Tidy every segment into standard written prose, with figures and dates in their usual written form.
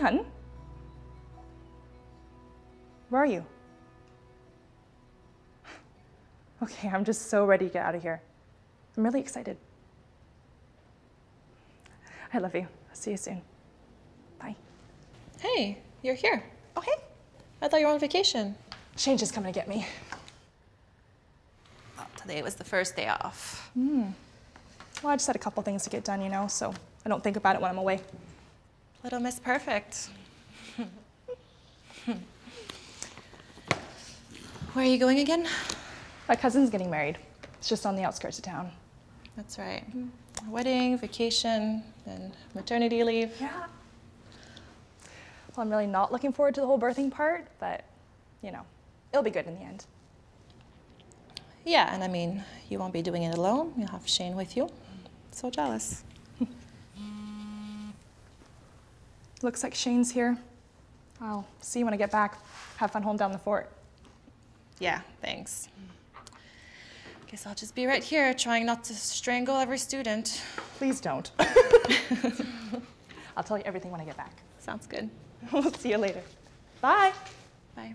honey. Where are you? Okay, I'm just so ready to get out of here. I'm really excited. I love you. I'll see you soon. Bye. Hey, you're here. Oh, hey. I thought you were on vacation. Shane's just coming to get me. Well, today was the first day off. Well, I just had a couple things to get done, you know, so I don't think about it when I'm away. Little Miss Perfect. Where are you going again? My cousin's getting married. It's just on the outskirts of town. That's right. A wedding, vacation, and maternity leave. Yeah. Well, I'm really not looking forward to the whole birthing part, but, you know, it'll be good in the end. Yeah, and I mean, you won't be doing it alone. You'll have Shane with you. So jealous. Looks like Shane's here. I'll see you when I get back. Have fun home down the fort. Yeah, thanks. Guess I'll just be right here trying not to strangle every student. Please don't. I'll tell you everything when I get back. Sounds good. We'll see you later. Bye. Bye.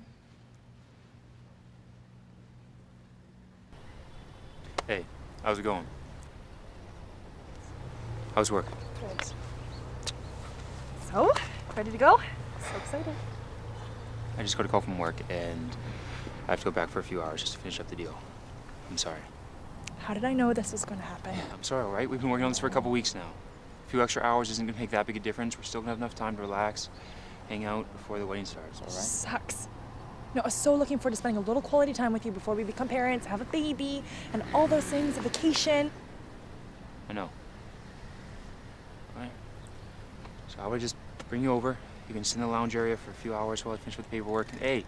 Hey, how's it going? How's work? Good. So, ready to go? So excited. I just got a call from work and I have to go back for a few hours just to finish up the deal. I'm sorry. How did I know this was going to happen? Yeah, I'm sorry, all right? We've been working on this for a couple weeks now. A few extra hours isn't going to make that big a difference. We're still going to have enough time to relax, hang out before the wedding starts, all right? Sucks. No, I was so looking forward to spending a little quality time with you before we become parents, have a baby, and all those things, a vacation. I know. All right. So I would just bring you over. You can sit in the lounge area for a few hours while I finish with the paperwork. Hey.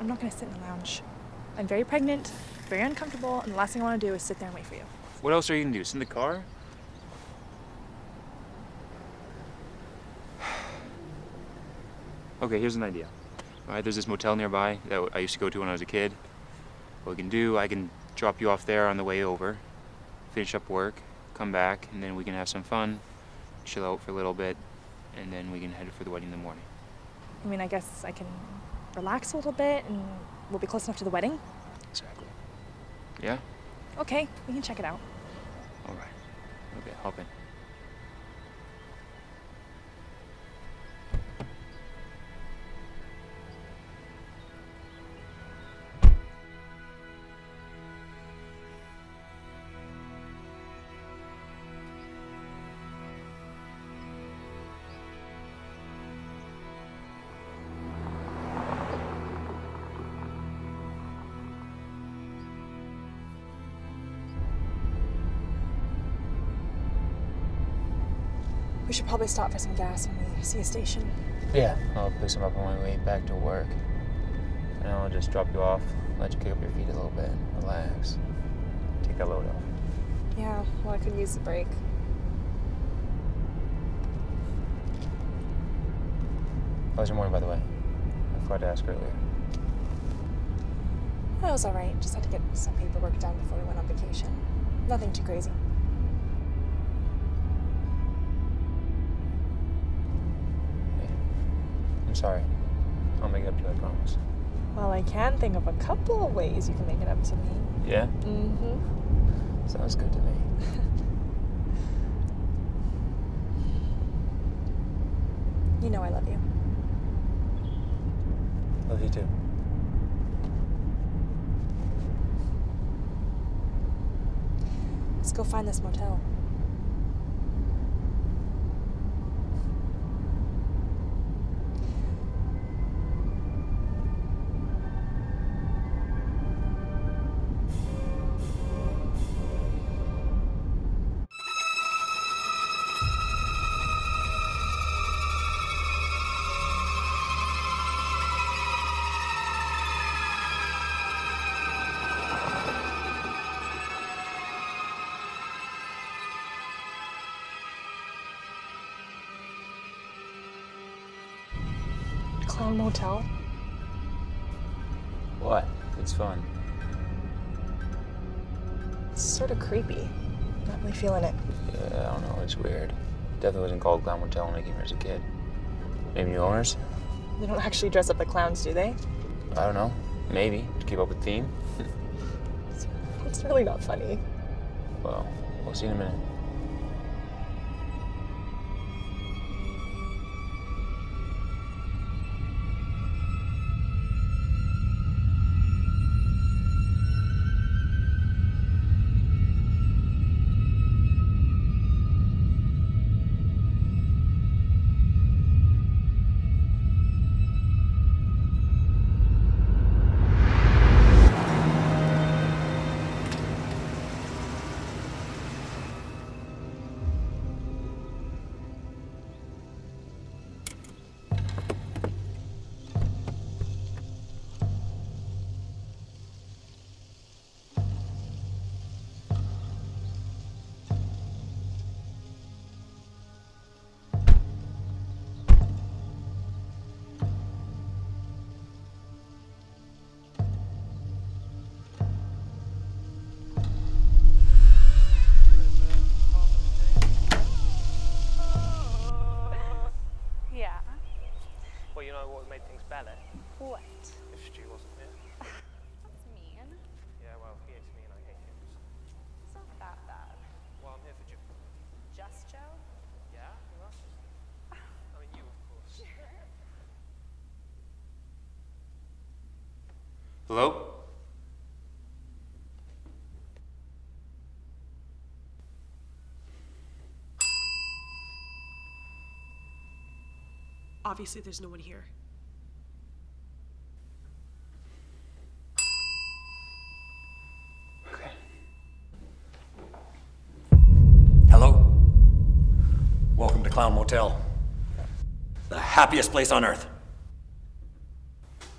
I'm not going to sit in the lounge. I'm very pregnant, very uncomfortable, and the last thing I want to do is sit there and wait for you. What else are you going to do? Sit in the car? Okay, here's an idea. All right, there's this motel nearby that I used to go to when I was a kid. What we can do, I can drop you off there on the way over, finish up work, come back, and then we can have some fun, chill out for a little bit, and then we can head for the wedding in the morning. I mean, I guess I can relax a little bit, and we'll be close enough to the wedding? Exactly. Yeah? Okay, we can check it out. All right. Okay, hop in. We should probably stop for some gas when we see a station. Yeah, I'll pick some up on my way back to work. And I'll just drop you off, let you kick up your feet a little bit, relax, take that load off. Yeah, well, I could use the break. How was your morning, by the way? I forgot to ask earlier. It was all right. Just had to get some paperwork done before we went on vacation. Nothing too crazy. I'm sorry. I'll make it up to you, I promise. Well, I can think of a couple of ways you can make it up to me. Yeah? Mm-hmm. Sounds good to me. You know I love you. Love you too. Let's go find this motel. Clown Motel? What? It's fun. It's sort of creepy. Not really feeling it. Yeah, I don't know. It's weird. It definitely wasn't called Clown Motel when I came here as a kid. Maybe new owners? They don't actually dress up like clowns, do they? I don't know. Maybe, to keep up with theme. It's really not funny. Well, we'll see in a minute. What made things better? What? If Stu wasn't here. That's mean. Yeah, well, he hates me and I hate him. It's not that bad. Well, I'm here for Joe. Just Joe? Yeah? Who else? I mean, you, of course. Sure. Hello? Obviously, there's no one here. Okay. Hello? Welcome to Clown Motel. The happiest place on earth.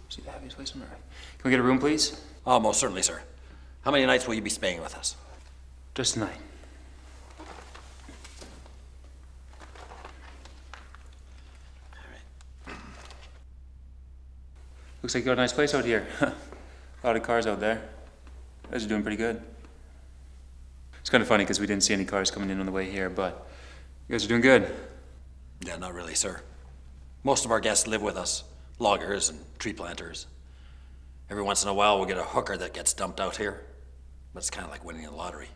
See, the happiest place on earth. Can we get a room, please? Oh, most certainly, sir. How many nights will you be staying with us? Just tonight. Looks like you got a nice place out here. A lot of cars out there. You guys are doing pretty good. It's kind of funny because we didn't see any cars coming in on the way here, but you guys are doing good. Yeah, not really, sir. Most of our guests live with us, loggers and tree planters. Every once in a while, we'll get a hooker that gets dumped out here. But it's kind of like winning the lottery.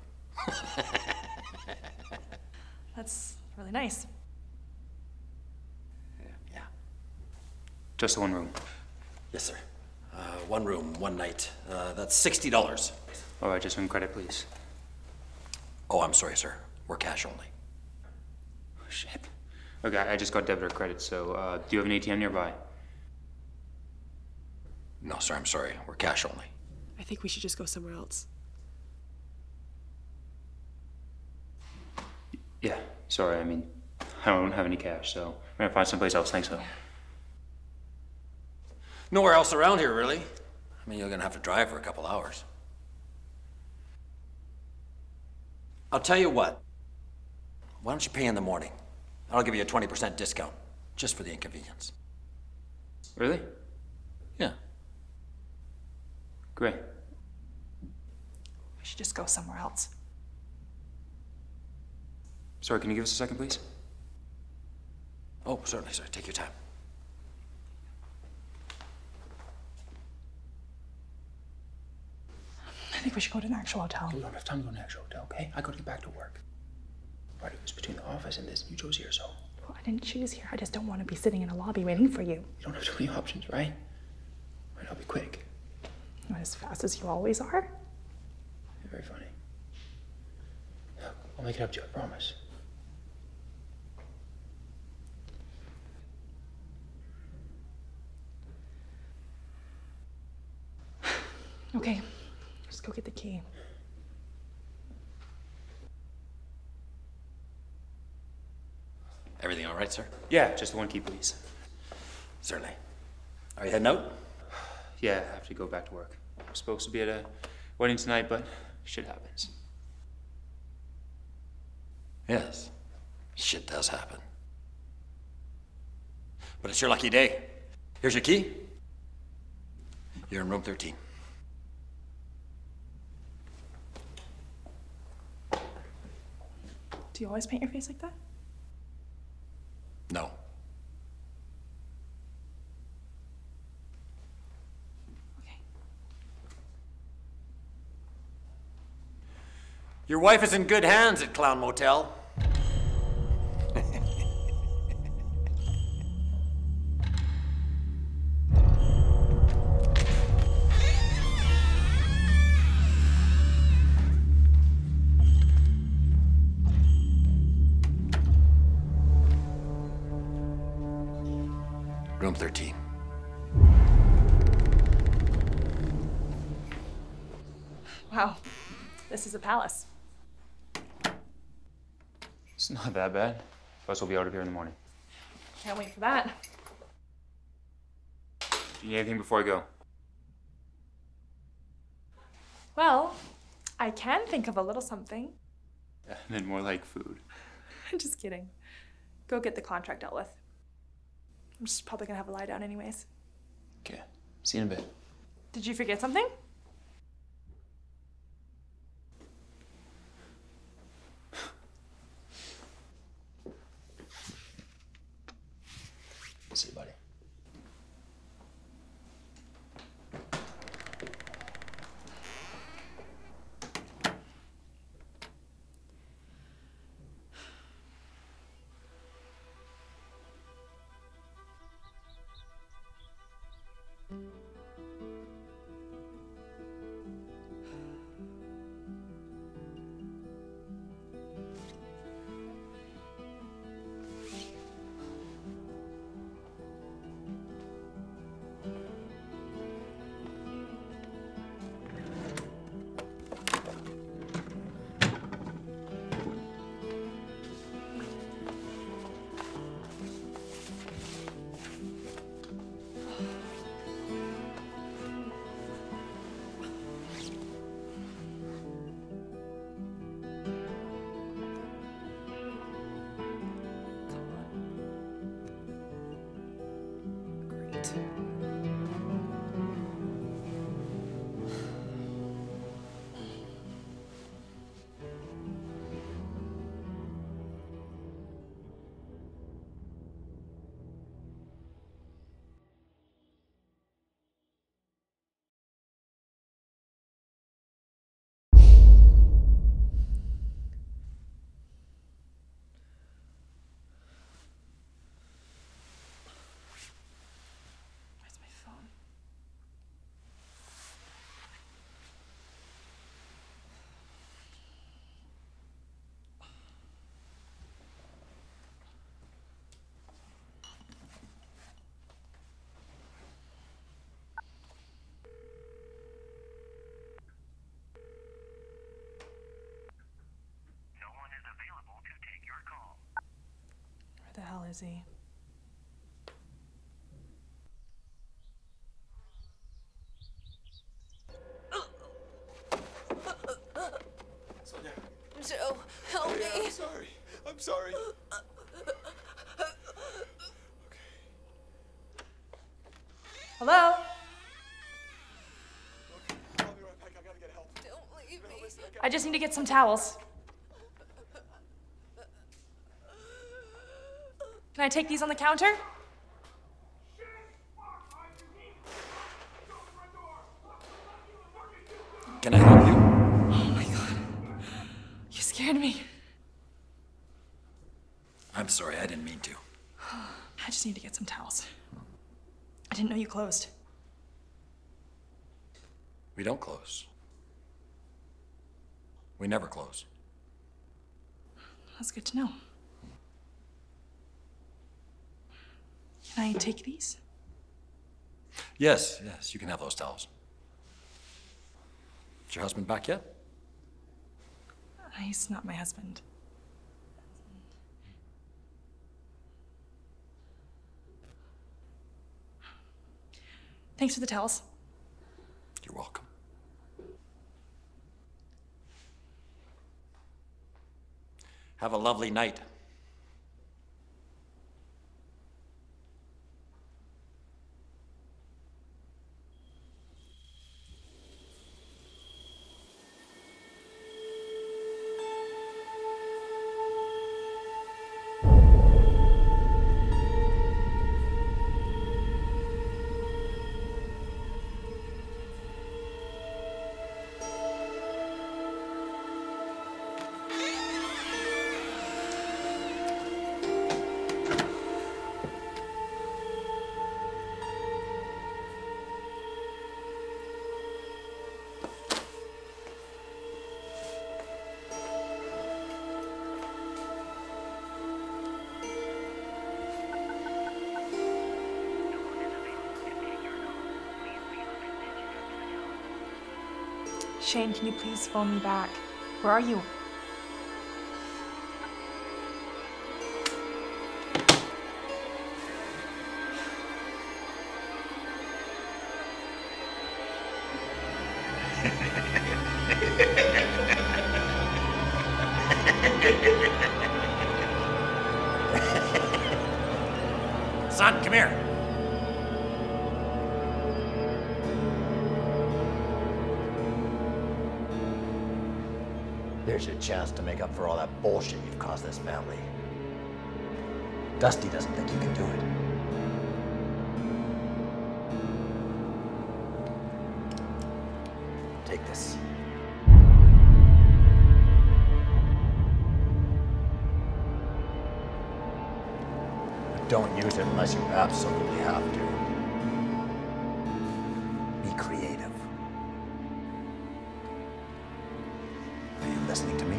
That's really nice. Yeah. Just the one room. Yes, sir. One room, one night. That's $60. All right, just one credit, please. Oh, I'm sorry, sir. We're cash only. Oh, shit. Okay, I just got debit or credit, so do you have an ATM nearby? No, sir, I'm sorry. We're cash only. I think we should just go somewhere else. Yeah, sorry, I mean, I don't have any cash, so we're gonna find someplace else. Thanks, though. Nowhere else around here, really. I mean, you're gonna have to drive for a couple hours. I'll tell you what. Why don't you pay in the morning? I'll give you a 20% discount, just for the inconvenience. Really? Yeah. Great. We should just go somewhere else. Sorry, can you give us a second, please? Oh, certainly, sir. Take your time. I think we should go to an actual hotel. We don't have time to go to an actual hotel, okay? I gotta get back to work. Right, it was between the office and this, and you chose here, so. Well, I didn't choose here. I just don't want to be sitting in a lobby waiting for you. You don't have too many options, right? Right, I'll be quick. Not as fast as you always are. You're very funny. Look, I'll make it up to you, I promise. Okay. Just go get the key. Everything all right, sir? Yeah, just the one key, please. Certainly. Are you heading out? Yeah, I have to go back to work. I'm supposed to be at a wedding tonight, but shit happens. Yes, shit does happen. But it's your lucky day. Here's your key. You're in room 13. Do you always paint your face like that? No. Your wife is in good hands at Clown Motel. Room 13. Wow, this is a palace. It's not that bad. Bus will be out of here in the morning. Can't wait for that. Do you need anything before I go? Well, I can think of a little something. I meant more like food. Just kidding. Go get the contract dealt with. I'm just probably gonna have a lie down anyways. Okay, see you in a bit. Did you forget something? See you, buddy. Where the hell is he? Sonia. Joe, help me. Yeah, I'm sorry. Okay. Hello? Okay, I'll be right back. I gotta get help. Don't leave me. Listen, I just need to get some towels. Can I take these on the counter? Can I help you? Oh my God. You scared me. I'm sorry, I didn't mean to. I just need to get some towels. I didn't know you closed. We don't close. We never close. That's good to know. Can I take these? Yes, you can have those towels. Is your husband back yet? He's not my husband. Thanks for the towels. You're welcome. Have a lovely night. Shane, can you please phone me back? Where are you? Son, come here. There's your chance to make up for all that bullshit you've caused this family. Dusty doesn't think you can do it. Take this. But don't use it unless you absolutely have to. Be creative. Are you listening to me?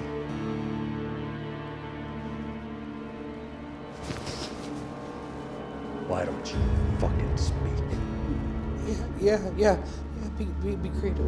Why don't you fucking speak? Yeah. Be creative.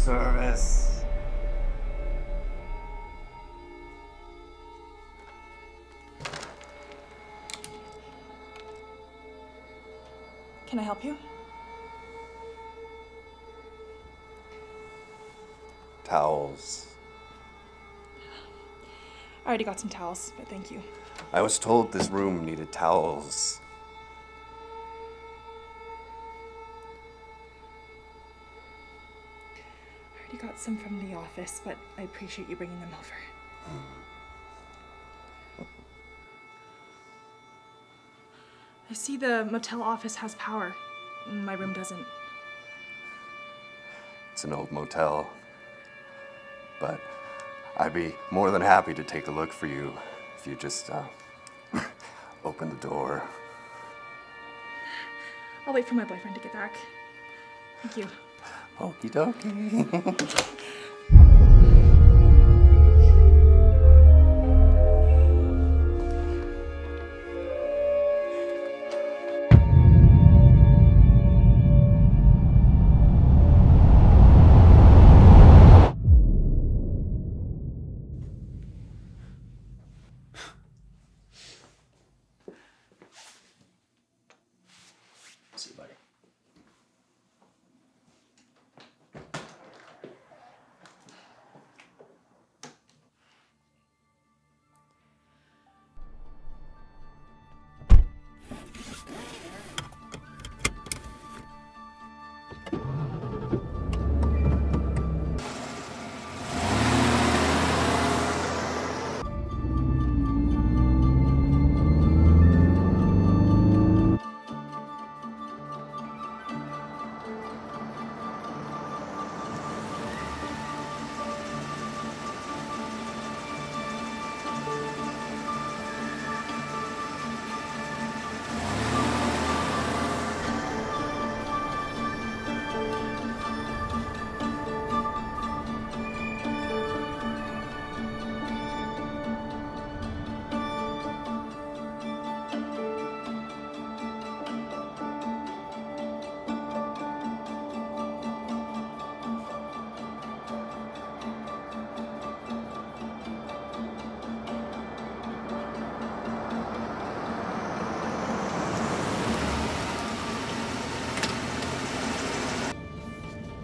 service. Can I help you? Towels. I already got some towels, but thank you. I was told this room needed towels. I already got some from the office, but I appreciate you bringing them over. I see the motel office has power. My room doesn't. It's an old motel, but I'd be more than happy to take a look for you if you just open the door. I'll wait for my boyfriend to get back. Thank you. Okie dokie.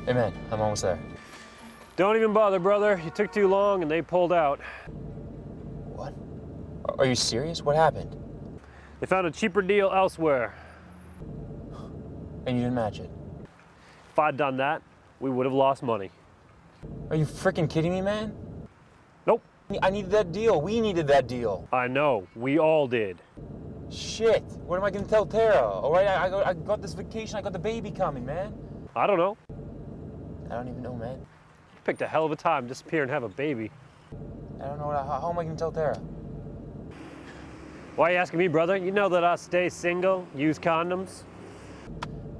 Hey man, I'm almost there. Don't even bother, brother. You took too long and they pulled out. What? Are you serious? What happened? They found a cheaper deal elsewhere. And you didn't match it? If I'd done that, we would have lost money. Are you freaking kidding me, man? Nope. I needed that deal. We needed that deal. I know. We all did. Shit. What am I gonna tell Tara? All right, I got this vacation. I got the baby coming, man. I don't know. I don't even know, man. You picked a hell of a time to disappear and have a baby. I don't know. How am I going to tell Tara? Why are you asking me, brother? You know that I stay single, use condoms.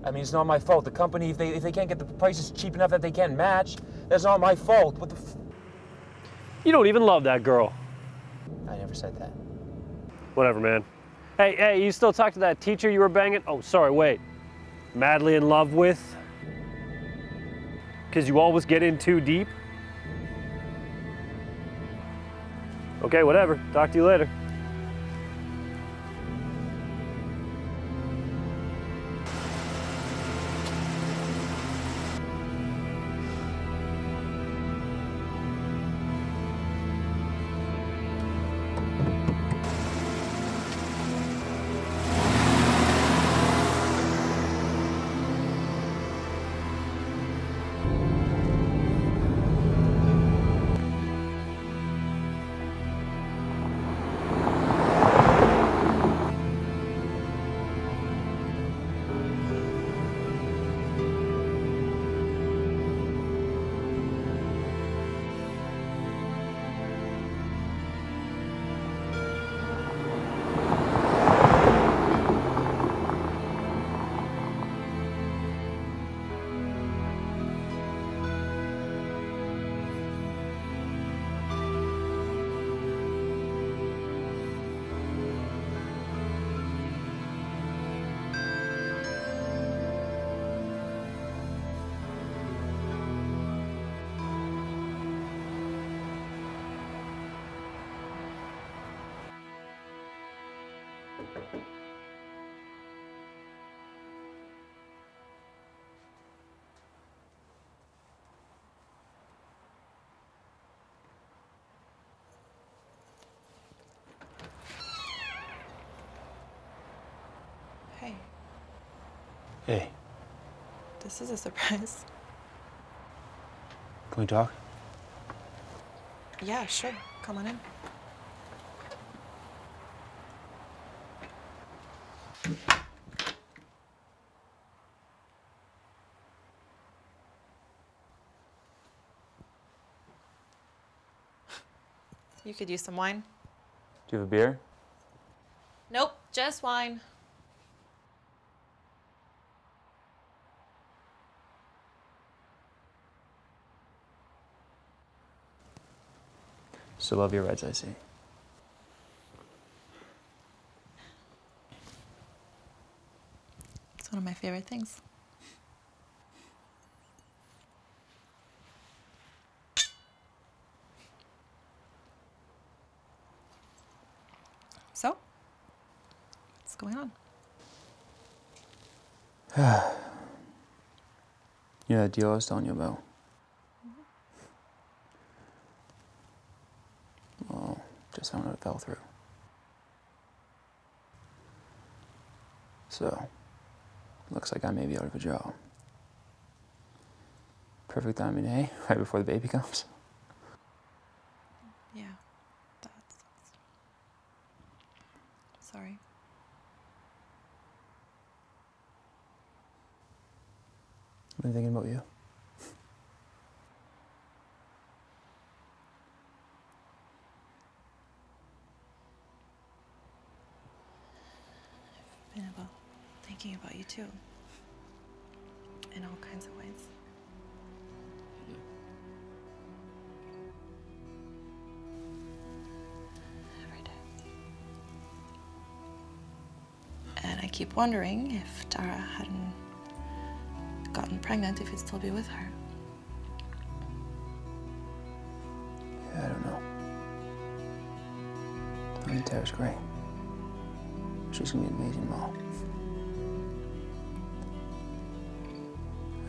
I mean, it's not my fault. The company, if they can't get the prices cheap enough that they can match, that's not my fault. What the f— You don't even love that girl. I never said that. Whatever, man. Hey, you still talk to that teacher you were banging? Oh, sorry, wait. Madly in love with? Because you always get in too deep? Okay, whatever. Talk to you later. Hey. This is a surprise. Can we talk? Yeah, sure. Come on in. You could use some wine. Do you have a beer? Nope, just wine. So love your Reds, I see. It's one of my favorite things. So, what's going on? Yeah, that deal I was telling you about. Mm-hmm. Well, just found out it fell through. So, looks like I may be out of a job. Perfect timing, eh? Right before the baby comes. Sorry. I've been thinking about you. I've been thinking about you too, in all kinds of ways. I keep wondering if Tara hadn't gotten pregnant, if he'd still be with her. Yeah, I don't know. I mean, Tara's great. She's gonna be an amazing mom.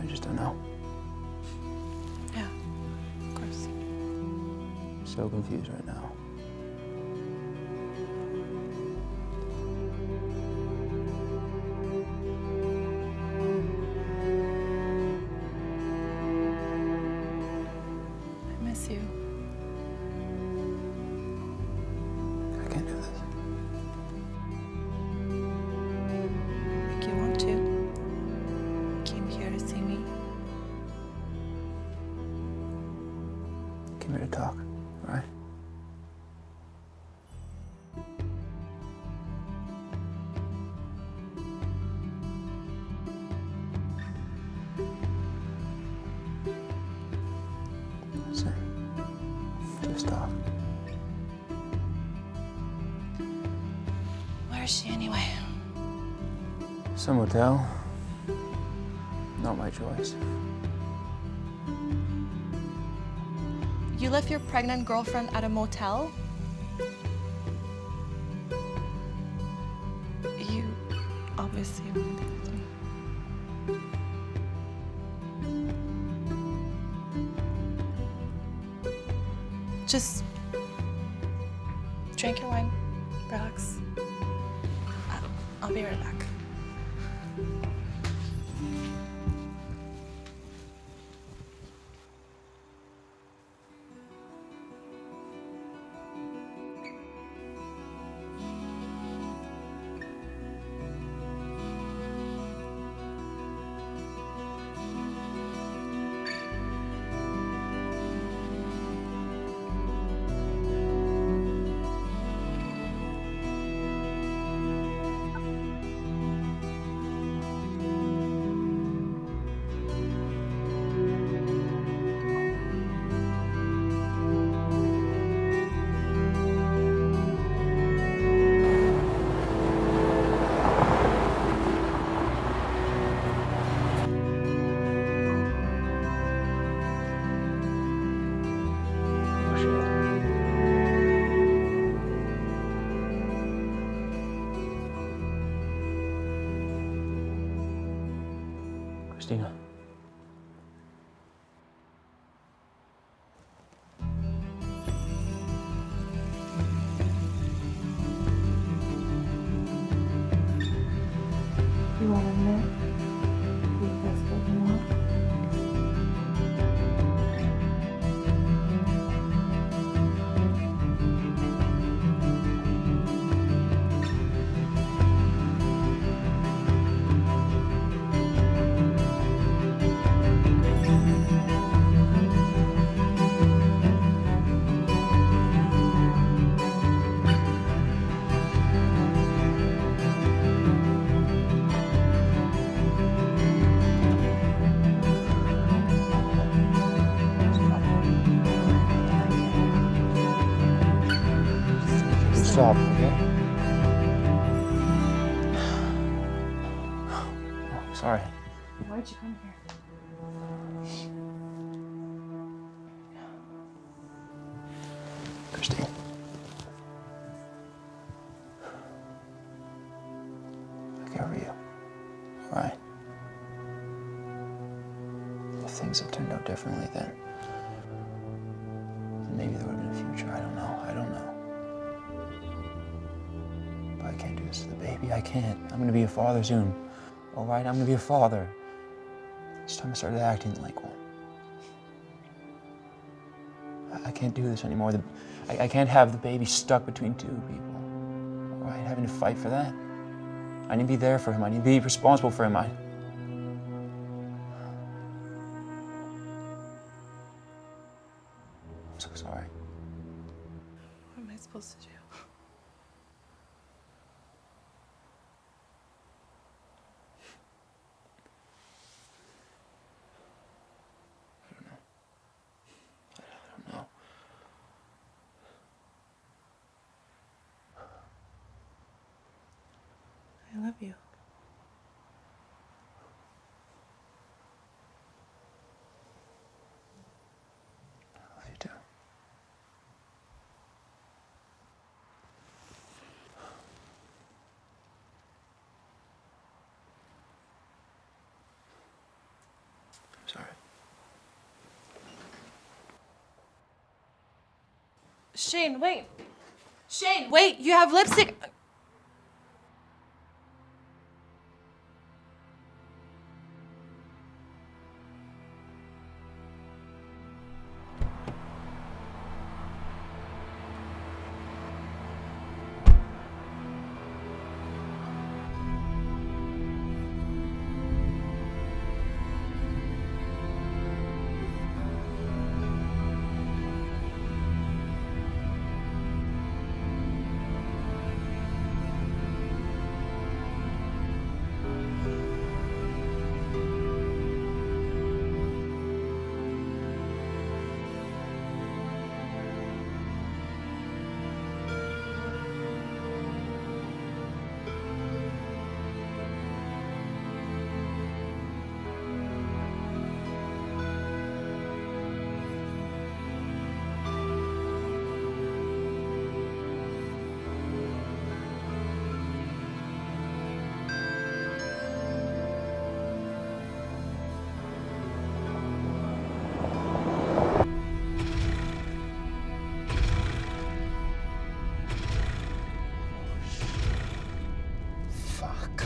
I just don't know. Yeah, of course. I'm so confused right now. Here to talk, all right? Listen, just talk. Where is she anyway? Some hotel. Not my choice. You left your pregnant girlfriend at a motel? You obviously went there with me. Just drink your wine, relax. I'll be right back. yourself, okay? Oh, sorry. Why'd you come here? Christine. Look over you. All right. If things have turned out differently, then maybe there would have been a future. I don't know. I don't know. But I can't do this to the baby. I can't. I'm gonna be a father soon. All right, I'm gonna be a father. This time I started acting like one. I can't do this anymore. I can't have the baby stuck between two people. All right, having to fight for that. I need to be there for him. I need to be responsible for him. I'm so sorry. What am I supposed to do? I love you. I love you too. I'm sorry. Shane, wait. Shane, wait, you have lipstick.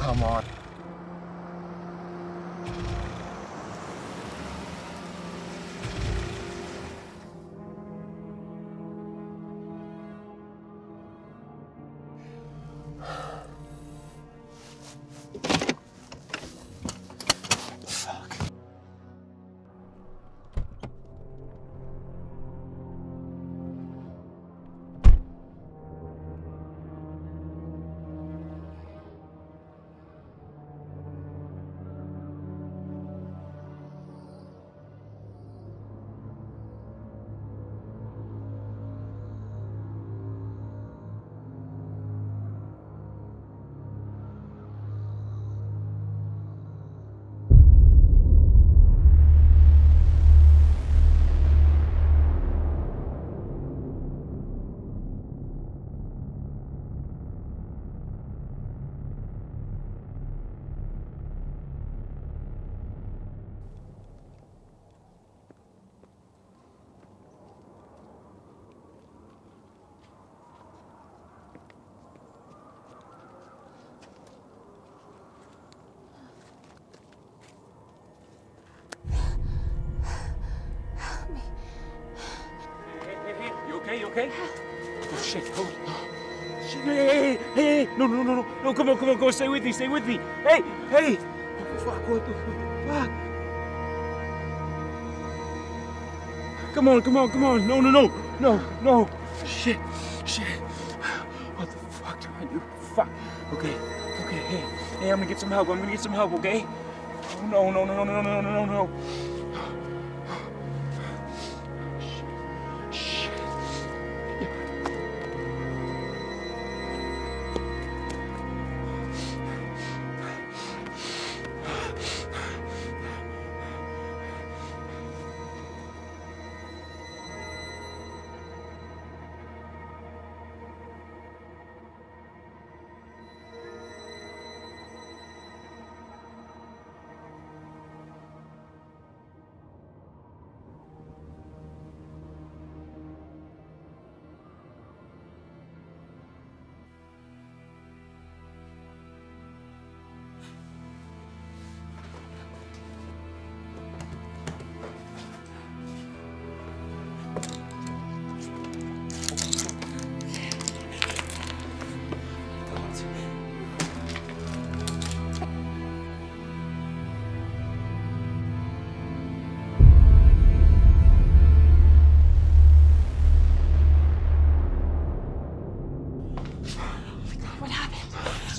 Come on. Okay? Oh, shit. Oh, shit. Hey, hey, hey. No, no, no, no. No, come on, come on. Go. Stay with me. Stay with me. Hey, hey. Oh, fuck. What the fuck? Come on, come on, come on. No, no, no. No, no. Shit. Shit. What the fuck do I do? Fuck. Okay. Okay. Hey, hey, I'm gonna get some help. I'm gonna get some help, okay? Oh, no, no, no, no, no, no, no, no.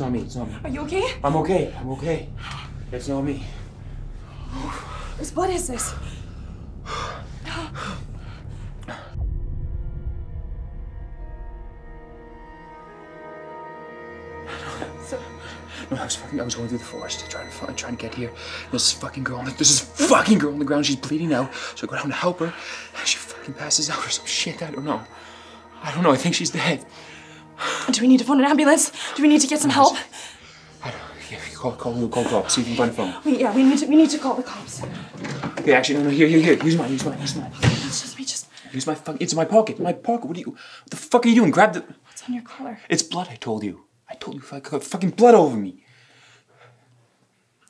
not me. It's not me. Are you okay? I'm okay. I'm okay. It's not me. What is this? No, I was going through the forest, trying to get here. This fucking girl, on the ground. She's bleeding out. So I go down to help her, and she fucking passes out or some shit. I don't know. I think she's dead. Do we need to phone an ambulance? Do we need to get some help? I don't know. Yeah, call the cops. See if you can find a phone. Yeah, we need to call the cops. Okay, actually, no. Here. Use mine. Okay, let me just. Use my fucking. It's in my pocket. What the fuck are you doing? Grab the. What's on your collar? It's blood. I told you fucking blood over me.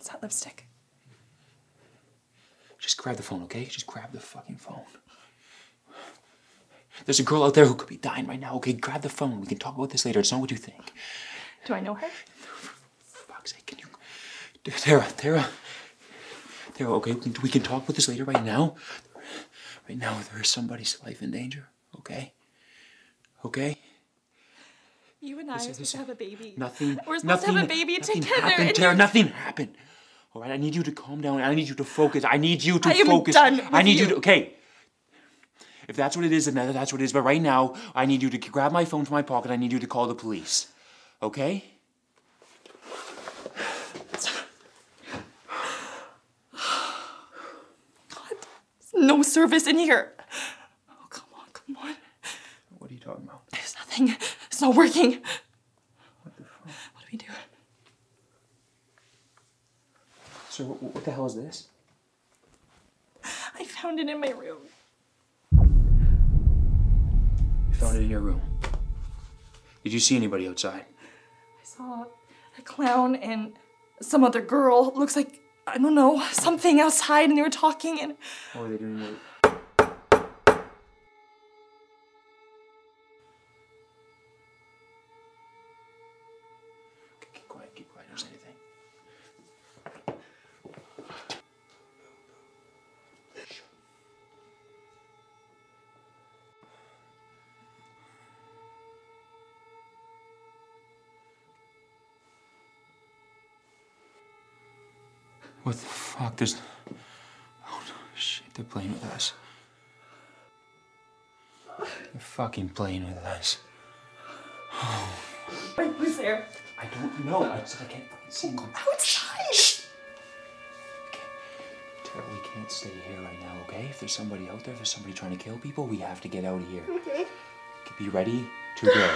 Is that lipstick? Just grab the phone, okay? Just grab the fucking phone. There's a girl out there who could be dying right now, okay? Grab the phone. We can talk about this later. It's not what you think. Do I know her? For fuck's sake, can you... Tara, okay? We can talk about this later right now. Right now, there is somebody's life in danger, okay? Okay? You and I are supposed to have a baby. We're supposed to have a baby together. Tara, nothing happened. All right, I need you to calm down. I need you to focus. I am done with you. Okay. If that's what it is, then that's what it is. But right now, I need you to grab my phone from my pocket. I need you to call the police. Okay? God, there's no service in here. Oh, come on. What are you talking about? There's nothing. It's not working. What the fuck? What do we do? So what the hell is this? I found it in my room. You found it in your room? Did you see anybody outside? I saw a clown and some other girl. It looks like, I don't know, something outside, and they were talking and... What were they doing? Keep quiet, don't say anything. What the fuck? Oh no, shit, they're playing with us. They're fucking playing with us. Oh. Wait, who's there? I don't know. I just can't fucking see him. Outside! Shh! Okay. Tara, we can't stay here right now, okay? If there's somebody out there, if there's somebody trying to kill people, we have to get out of here. Okay. Be ready to go.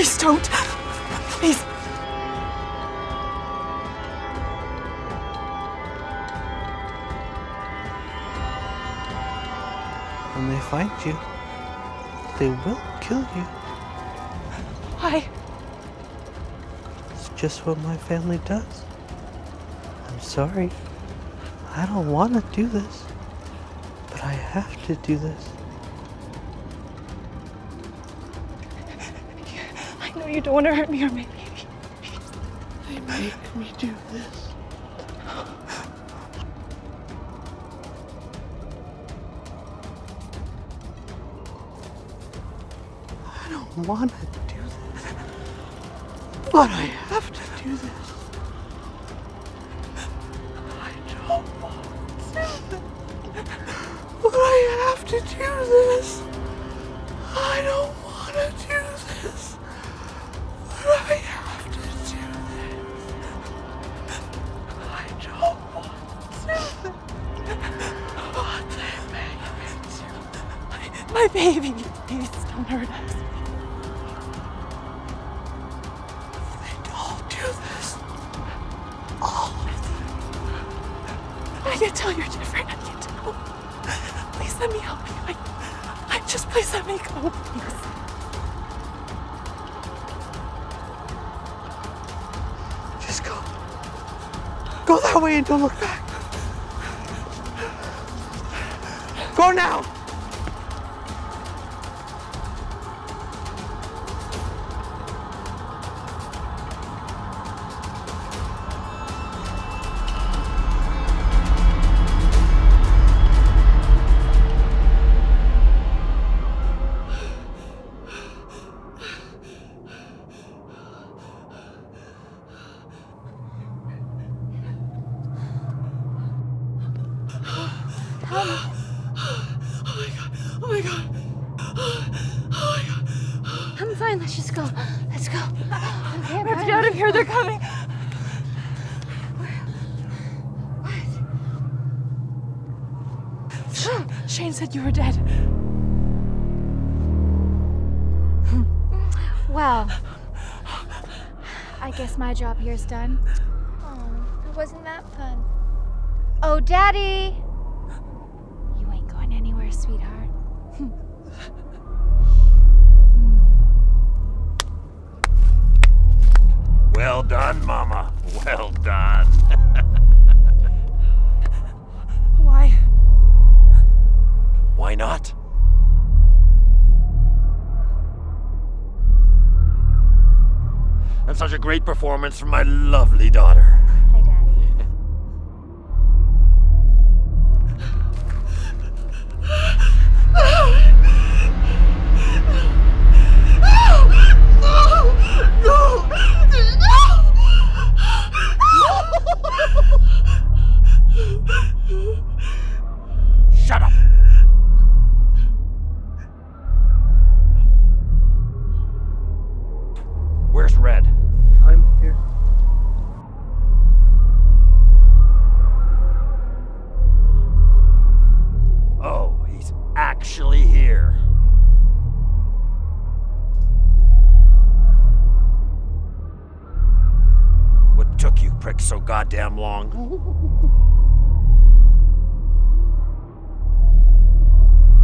Please don't. Please. When they find you, they will kill you. Why? It's just what my family does. I'm sorry. I don't want to do this, but I have to do this. I know you don't want to hurt me or make me. They make me do this. I don't want to do this, but I have to do this. I don't want to do this, but I have to do this. I don't want to do this, but I have to do this. I don't want to do this, but they make me do this. My baby, please don't hurt us. I can't tell you're different. I can't tell. Please let me help you. I just, please let me go, please. Just go. Go that way and don't look back. Go now. Shane said you were dead. Well, I guess my job here's done. Oh, it wasn't that fun. Oh, Daddy! You ain't going anywhere, sweetheart. Well done, Mama. Well done. Why? Why not? That's such a great performance from my lovely daughter. Hi, Daddy. No! No! No! Shut up! Where's Red? I'm here. Oh, he's actually here. What took you pricks so goddamn long?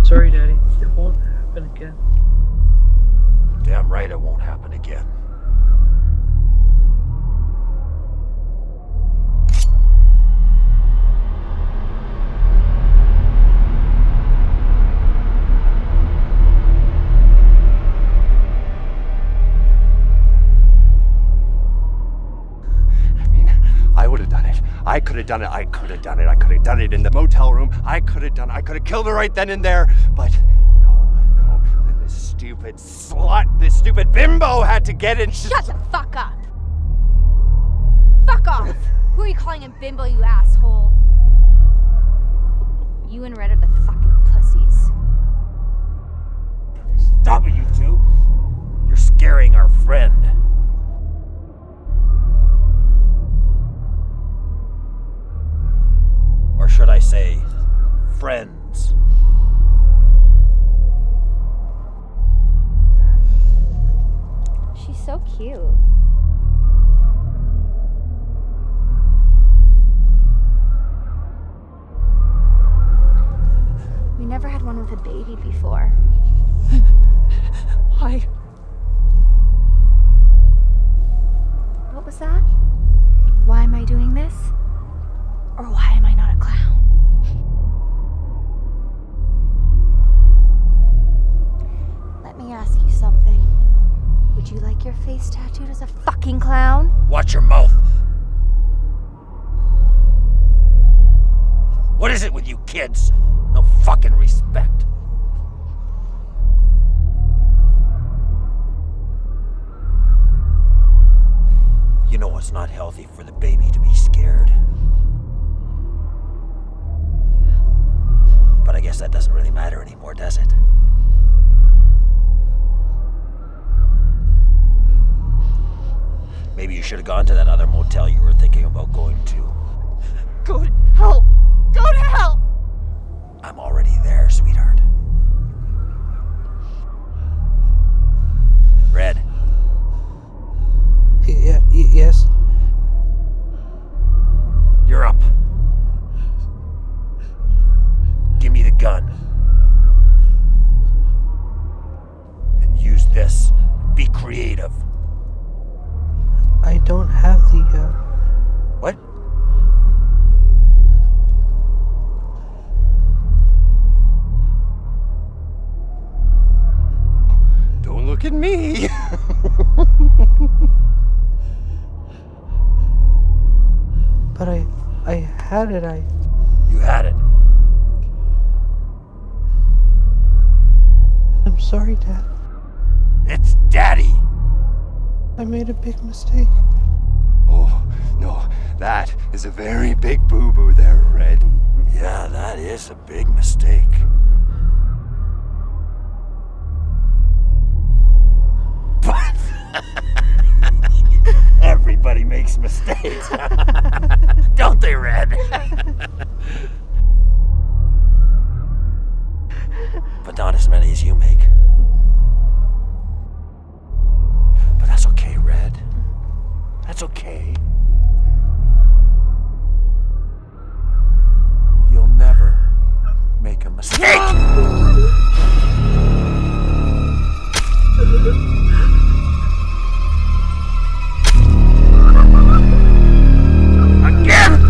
Sorry, Daddy. It won't happen again. Damn right it won't happen again. I could have done it, I could have done it in the motel room, I could have killed her right then and there, but no, this stupid slut, this stupid bimbo had to get in. Shut the fuck up! Fuck off! Who are you calling a bimbo, you asshole? You and Red are the fucking pussies. Stop it, you two! You're scaring our friend. Or should I say, friends? She so cute. We never had one with a baby before. Hi. What was that? Why am I doing this? Or why am I not a clown? Let me ask you something. Would you like your face tattooed as a fucking clown? Watch your mouth! What is it with you kids? No fucking respect. You know it's not healthy for the baby to be scared. But I guess that doesn't really matter anymore, does it? Maybe you should have gone to that other motel you were thinking about going to. Go to hell! Go to hell! I'm already there, sweetheart. Red. Yeah, yes? You're up. Give me the gun. And use this. Be creative. I don't have the, What? Don't look at me! But I had it, You had it? I'm sorry, Dad. It's Daddy! I made a big mistake. Oh, no, that is a very big boo-boo there, Red. Yeah, that is a big mistake. But everybody makes mistakes. Don't they, Red? But not as many as you make. That's okay. You'll never make a mistake! Again!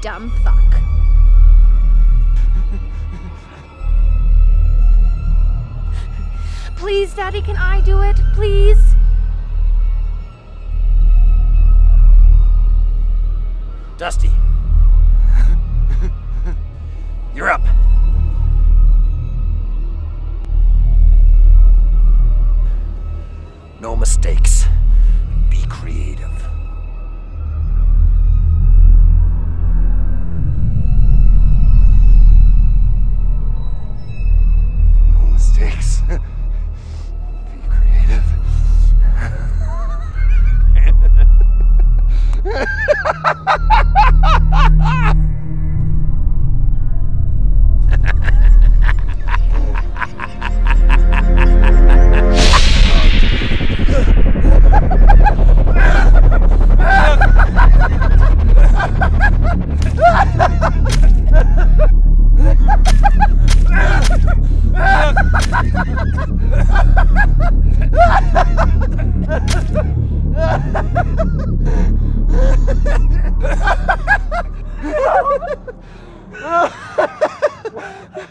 Dumb fuck. Please, Daddy, can I do it? Please? Dusty. You're up. No mistakes. Be creative.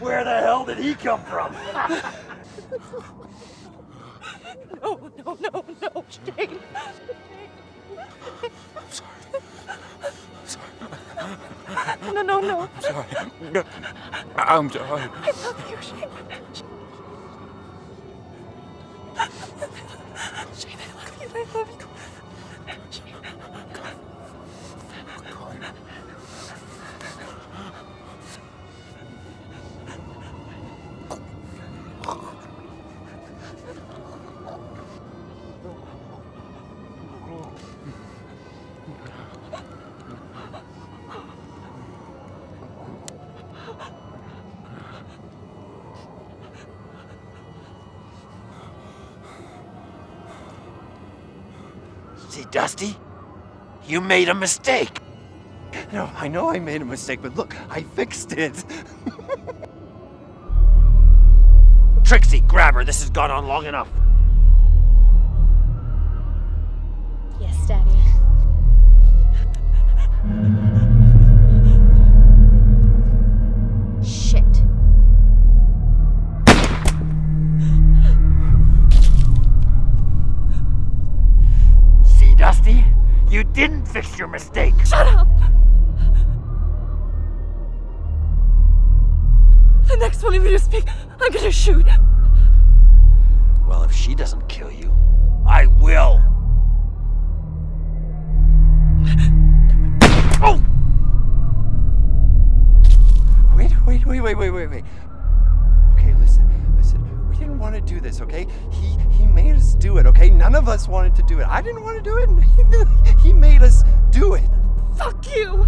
Where the hell did he come from? No, no, no, no, Shane. I'm sorry. I'm sorry. No. I'm sorry. I love you, Shane. Shane, I love you. See, Dusty, you made a mistake. No, I know I made a mistake, but look, I fixed it. Trixie, grab her. This has gone on long enough. Yes, Daddy. You didn't fix your mistake! Shut up! The next time you speak, I'm gonna shoot! Well, if she doesn't kill you, I will! Oh! Wait. Okay, listen. We didn't want to do this, okay? He made us do it, okay? None of us wanted to do it. I didn't want to do it. He made us do it. Fuck you!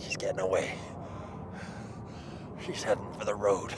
She's getting away. She's heading for the road.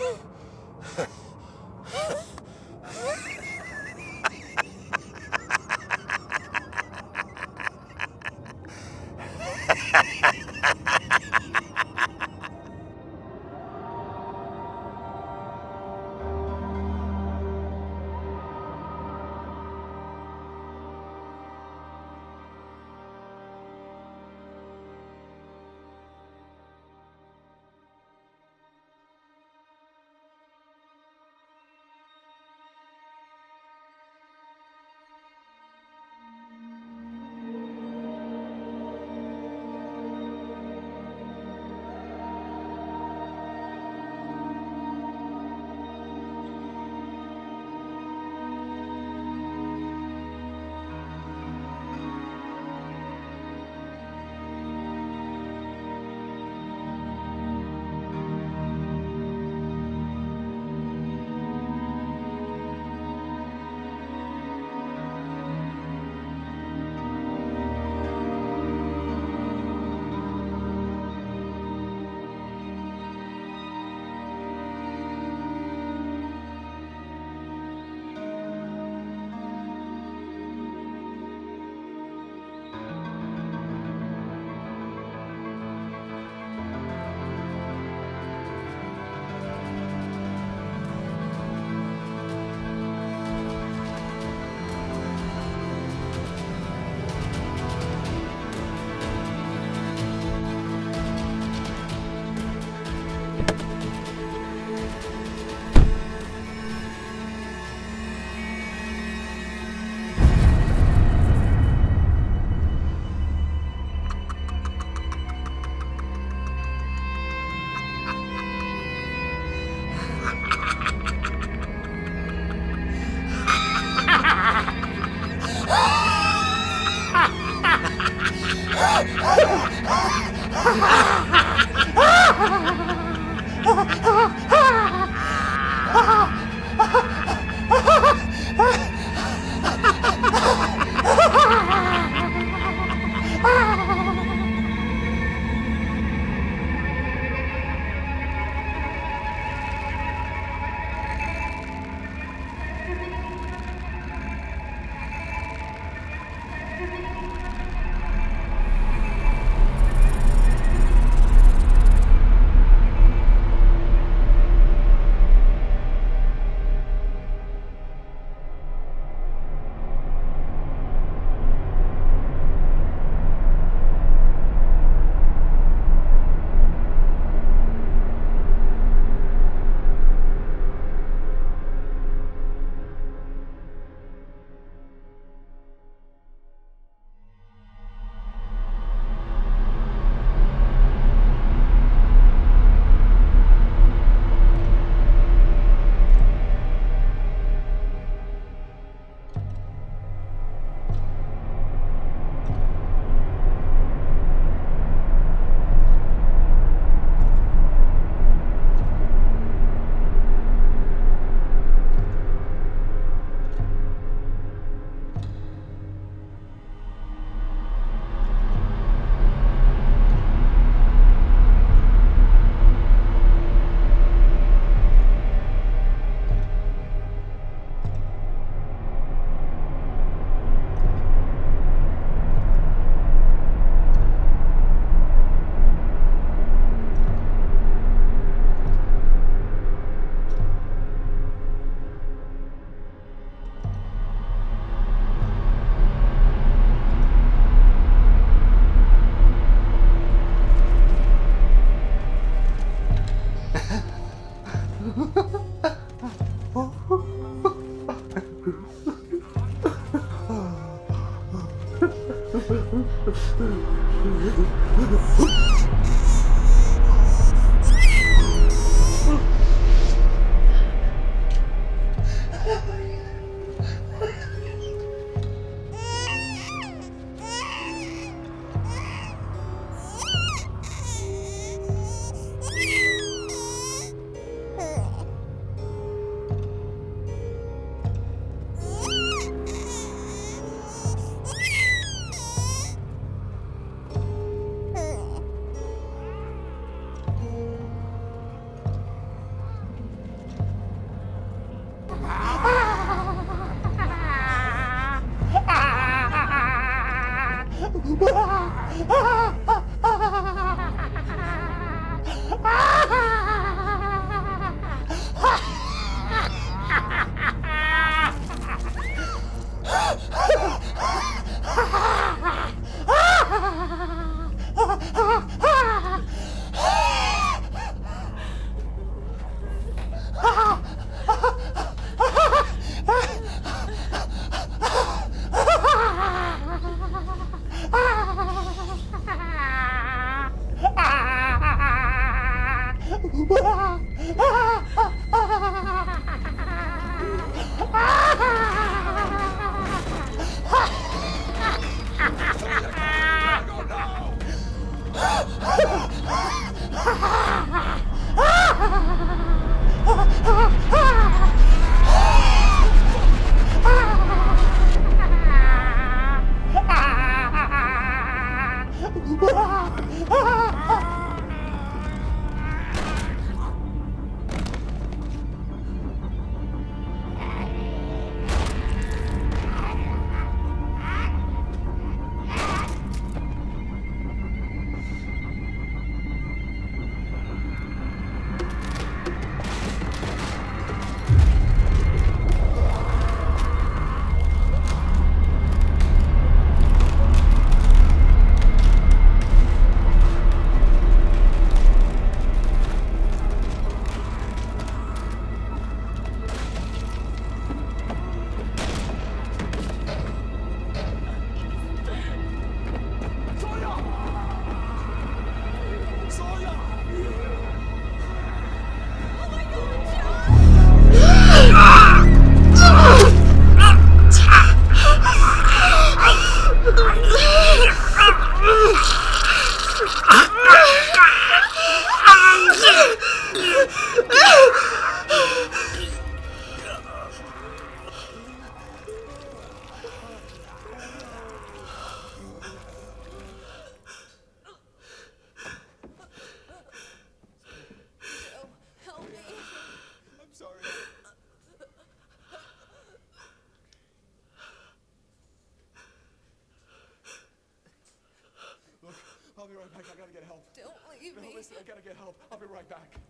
I'll be right back. I gotta get help. Don't leave me. No, listen, I gotta get help. I'll be right back.